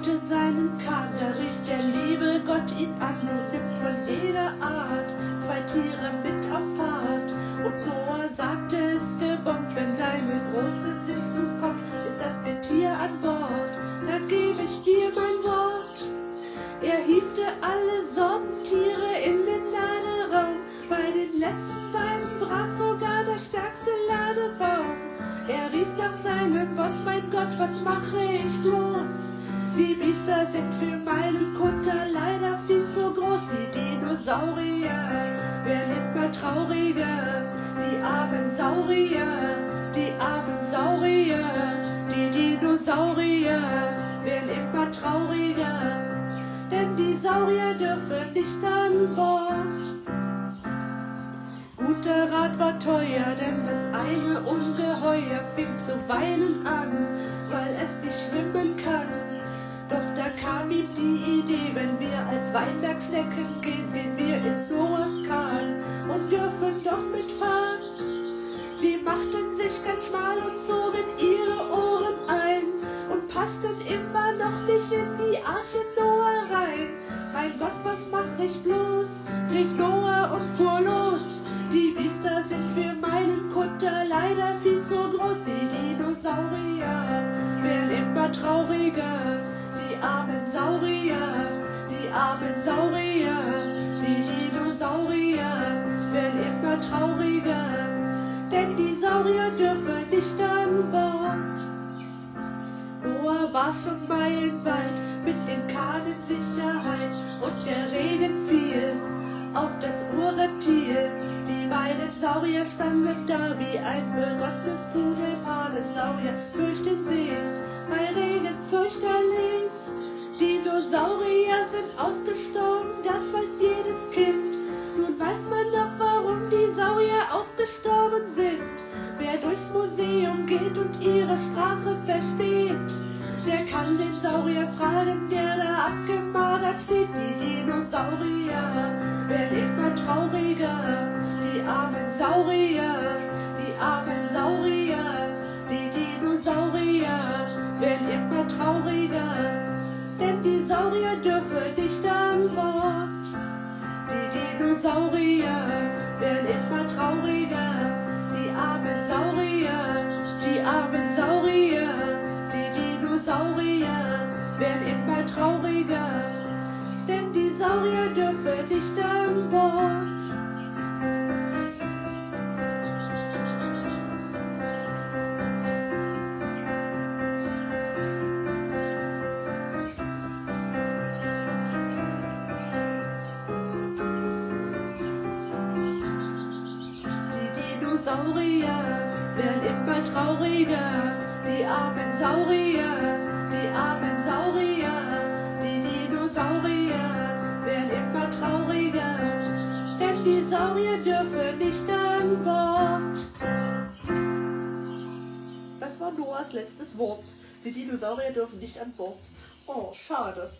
schaute seinen Kahn, da rief der liebe Gott ihn an und nimmst von jeder Art zwei Tiere mit auf Fahrt. Und Noah sagte, es gebongt, wenn deine große Seeflut kommt, ist das Getier an Bord, dann gebe ich dir mein Wort. Er hiefte alle Sorten Tiere in den Laderaum, bei den letzten beiden brach sogar der stärkste Ladebaum. Er rief nach seinem Boss, mein Gott, was mache ich bloß? Die Biester sind für meinen Kutter leider viel zu groß. Die Dinosaurier, wer lebt mal trauriger? Die armen Saurier, die armen Saurier, die Dinosaurier, wer lebt mal trauriger? Denn die Saurier dürfen nicht an Bord. Guter Rat war teuer, denn das eine Ungeheuer fing zu weinen an, weil es nicht schwimmen kann. Doch da kam ihm die Idee, wenn wir als Weinbergschnecken gehen, gehen wir in Noahs Kahn und dürfen doch mitfahren. Sie machten sich ganz schmal und zogen ihre Ohren ein und passten immer noch nicht in die Arche Noah rein. Mein Gott, was mach ich bloß? Rief Noah und fuhr los. Die Biester sind für meinen Kutter leider viel zu groß. Die Dinosaurier werden immer trauriger. Die armen Saurier, die armen Saurier, die Dinosaurier werden immer trauriger. Denn die Saurier dürfen nicht an Bord. Noah war schon meilenweit mit dem Kahn in Sicherheit und der Regen fiel auf das Urreptil. Die beiden Saurier standen da wie ein begossenes Pudelpaar. Saurier fürchten sich bei Regen fürchterlich. Dinosaurier sind ausgestorben, das weiß jedes Kind. Nun weiß man doch, warum die Saurier ausgestorben sind. Wer durchs Museum geht und ihre Sprache versteht, der kann den Saurier fragen, der da abgemagert steht. Die Dinosaurier, wer lebt mal trauriger? Die armen Saurier, die armen Saurier, die Dinosaurier werden immer trauriger, denn die Saurier dürfen nicht an Bord. Die Dinosaurier werden immer trauriger, die armen Saurier, die armen Saurier, die Dinosaurier werden immer trauriger, denn die Saurier dürfen nicht an Bord. Die Saurier werden immer trauriger, die armen Saurier, die armen Saurier, die Dinosaurier werden immer trauriger, denn die Saurier dürfen nicht an Bord. Das war Noahs letztes Wort. Die Dinosaurier dürfen nicht an Bord. Oh, schade.